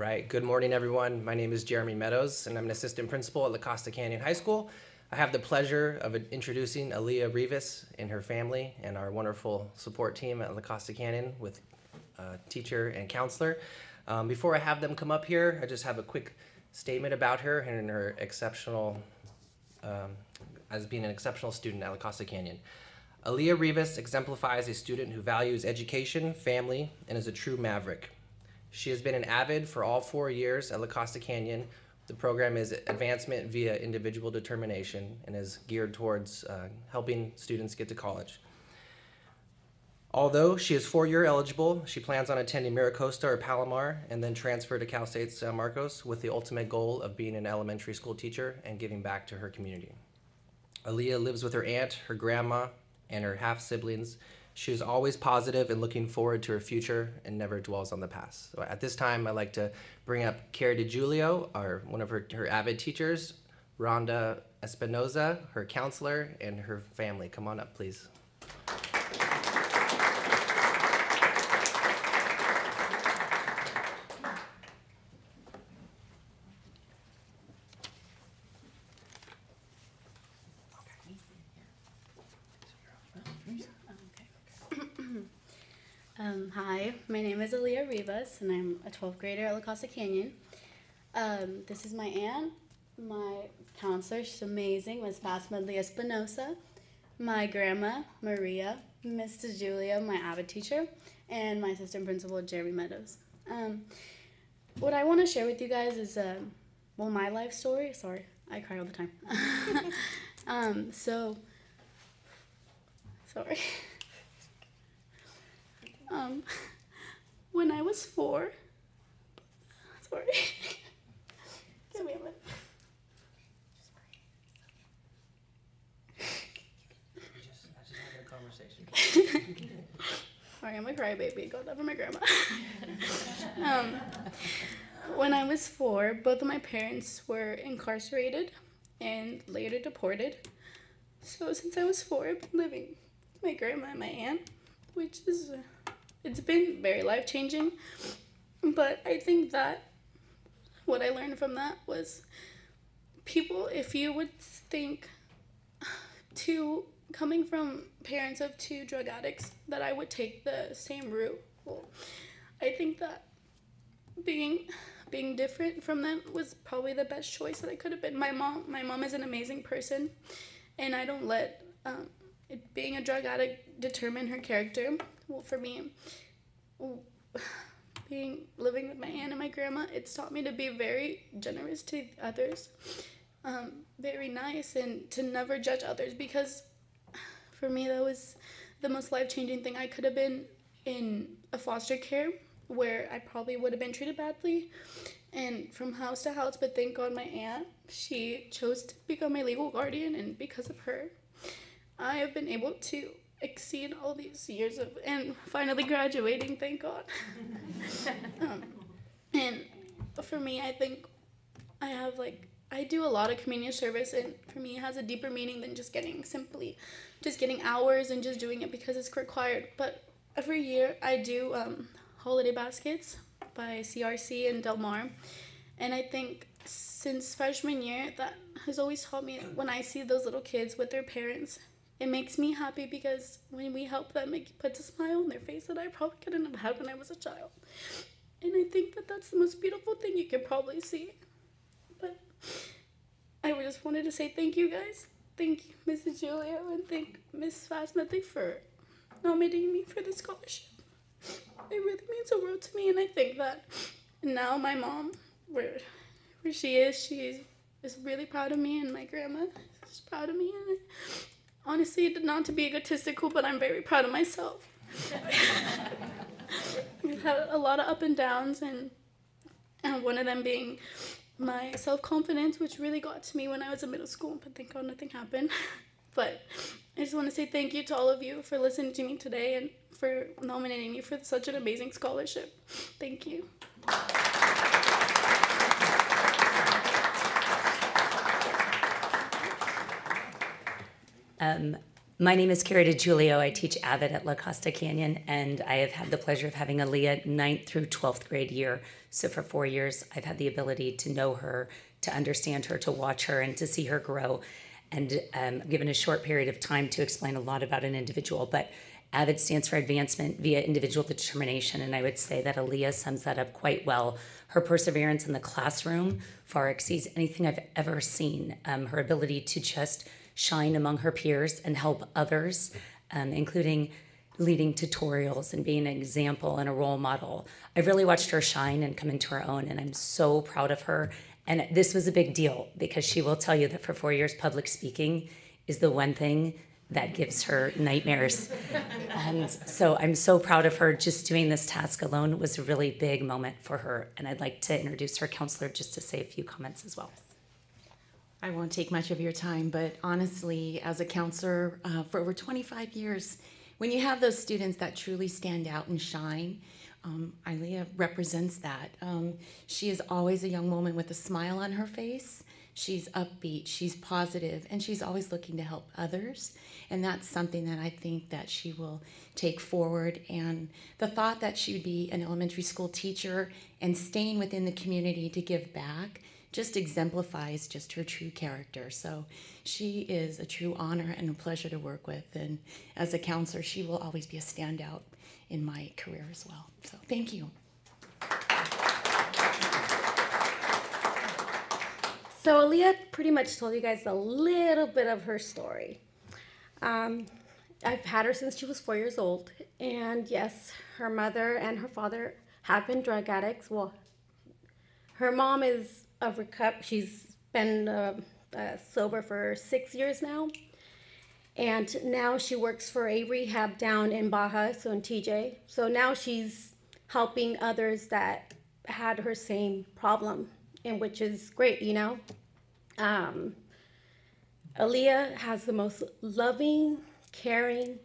Right. Good morning, everyone. My name is Jeremy Meadows, and I'm an assistant principal at La Costa Canyon High School. I have the pleasure of introducing Aaliyah Rivas and her family and our wonderful support team at La Costa Canyon with teacher and counselor. Before I have them come up here, I just have a quick statement about her and her exceptional, as being an exceptional student at La Costa Canyon. Aaliyah Rivas exemplifies a student who values education, family, and is a true maverick. She has been an AVID for all 4 years at La Costa Canyon. The program is advancement via individual determination and is geared towards helping students get to college. Although she is 4-year eligible, she plans on attending MiraCosta or Palomar and then transfer to Cal State San Marcos with the ultimate goal of being an elementary school teacher and giving back to her community. Aaliyah lives with her aunt, her grandma, and her half-siblings. She is always positive and looking forward to her future and never dwells on the past. So at this time, I'd like to bring up Carrie DiGiulio, one of her AVID teachers, Rhonda Espinoza, her counselor, and her family. Come on up, please. Hi, my name is Aaliyah Rivas, and I'm a 12th grader at La Costa Canyon. This is my aunt, my counselor, she's amazing, Ms. Fasmedley Espinosa, my grandma, Maria, Mr. Julia, my AVID teacher, and my assistant principal, Jeremy Meadows. What I want to share with you guys is, well, my life story. Sorry, I cry all the time. Sorry. When I was 4, sorry, give me a minute. I just had a conversation. Sorry, I'm a crybaby. God love my grandma. When I was 4, both of my parents were incarcerated and later deported. So since I was 4, I've been living with my grandma and my aunt, which is... It's been very life-changing, but I think that what I learned from that was people, if you would think coming from parents of 2 drug addicts, that I would take the same route. Well, I think that being different from them was probably the best choice that I could have been. My mom is an amazing person, and I don't let being a drug addict determine her character. Well, for me, living with my aunt and my grandma, it's taught me to be very generous to others, very nice, and to never judge others, because for me that was the most life-changing thing. I could have been in a foster care where I probably would have been treated badly and from house to house, but thank God my aunt, she chose to become my legal guardian, and because of her, I have been able to exceed all these years of and finally graduating, thank God. And for me, I think I do a lot of community service, and for me it has a deeper meaning than just getting hours and just doing it because it's required. But every year I do holiday baskets by CRC and Del Mar, and I think since freshman year that has always taught me, when I see those little kids with their parents, it makes me happy, because when we help them, it puts a smile on their face that I probably couldn't have had when I was a child. And I think that that's the most beautiful thing you could probably see. But I just wanted to say thank you guys. Thank you, Mrs. Julia, and thank Ms. Fasmethick for nominating me for the scholarship. It really means the world to me, and I think that now my mom, where she is really proud of me, and my grandma is proud of me, and honestly, not to be egotistical, but I'm very proud of myself. We've had a lot of up and downs, and one of them being my self-confidence, which really got to me when I was in middle school, but thank God nothing happened. But I just want to say thank you to all of you for listening to me today and for nominating me for such an amazing scholarship. Thank you. My name is Carrie DiGiulio. I teach AVID at La Costa Canyon, and I have had the pleasure of having Aaliyah 9th through 12th grade year. So for 4 years, I've had the ability to know her, to understand her, to watch her, and to see her grow. And given a short period of time to explain a lot about an individual, but AVID stands for Advancement Via Individual Determination, and I would say that Aaliyah sums that up quite well. Her perseverance in the classroom far exceeds anything I've ever seen. Her ability to just shine among her peers and help others, including leading tutorials and being an example and a role model. I've really watched her shine and come into her own, and I'm so proud of her. And this was a big deal because she will tell you that for 4 years, public speaking is the one thing that gives her nightmares. And so I'm so proud of her. Just doing this task alone was a really big moment for her. And I'd like to introduce her counselor just to say a few comments as well. I won't take much of your time, but honestly, as a counselor for over 25 years, when you have those students that truly stand out and shine, Aaliyah represents that. She is always a young woman with a smile on her face. She's upbeat, she's positive, and she's always looking to help others. And that's something that I think that she will take forward. And the thought that she would be an elementary school teacher and staying within the community to give back just exemplifies just her true character. So she is a true honor and a pleasure to work with. And as a counselor, she will always be a standout in my career as well. So thank you. So Aaliyah pretty much told you guys a little bit of her story. I've had her since she was 4 years old. And yes, her mother and her father have been drug addicts. Well, her mom is of recovery. She's been sober for 6 years now, and now she works for a rehab down in Baja, so in TJ. So now she's helping others that had her same problem, and which is great, you know. Aaliyah has the most loving, caring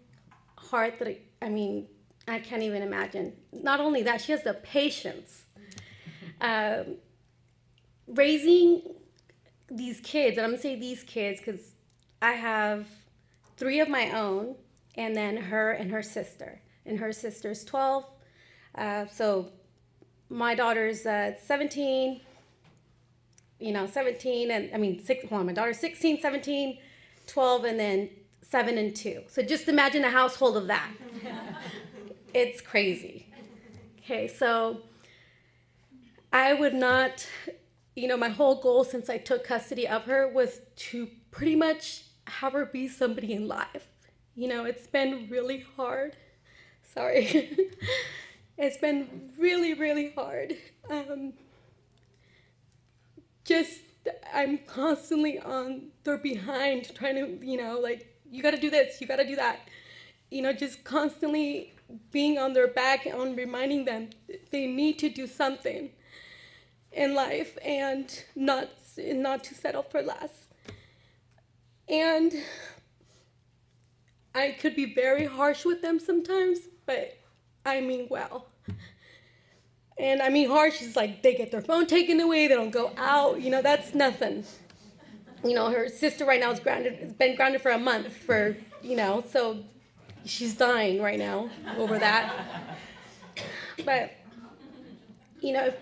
heart that I can't even imagine. Not only that, she has the patience. Raising these kids, and I'm gonna say these kids because I have three of my own, and then her and her sister. And her sister's 12, so my daughter's 17. You know, 17, and I mean, my daughter's 16, 17, 12, and then 7 and 2. So just imagine a household of that. It's crazy. Okay, so I would not. You know, my whole goal since I took custody of her was to pretty much have her be somebody in life. You know, it's been really hard. Sorry. It's been really, really hard. I'm constantly on their behind trying to, you know, like, you got to do this, you got to do that. You know, just constantly being on their back and on reminding them they need to do something in life and not to settle for less. And I could be very harsh with them sometimes, but I mean well. And I mean harsh is like they get their phone taken away, they don't go out, you know, that's nothing. You know, her sister right now is grounded, has been grounded for a month for, you know, so she's dying right now over that. But, you know,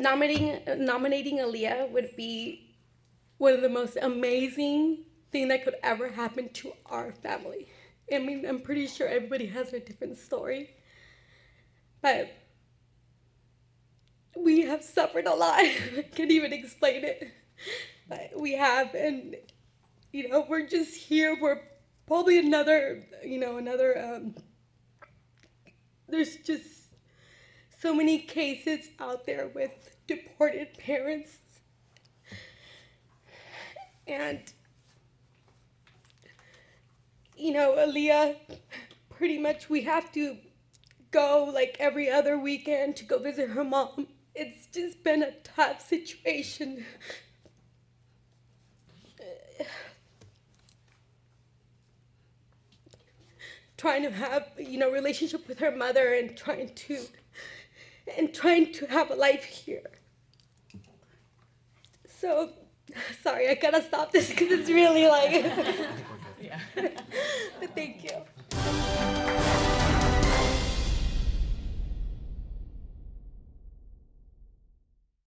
Nominating Aaliyah would be one of the most amazing thing that could ever happen to our family. I mean, I'm pretty sure everybody has a different story, but we have suffered a lot. I can't even explain it, but we have, and you know, we're just here. We're probably another, you know, another. There's just so many cases out there with deported parents. And, you know, Aaliyah, pretty much we have to go like every other weekend to go visit her mom. It's just been a tough situation. Trying to have, you know, relationship with her mother and trying to have a life here. So, sorry, I gotta stop this because it's really like. Yeah. But thank you.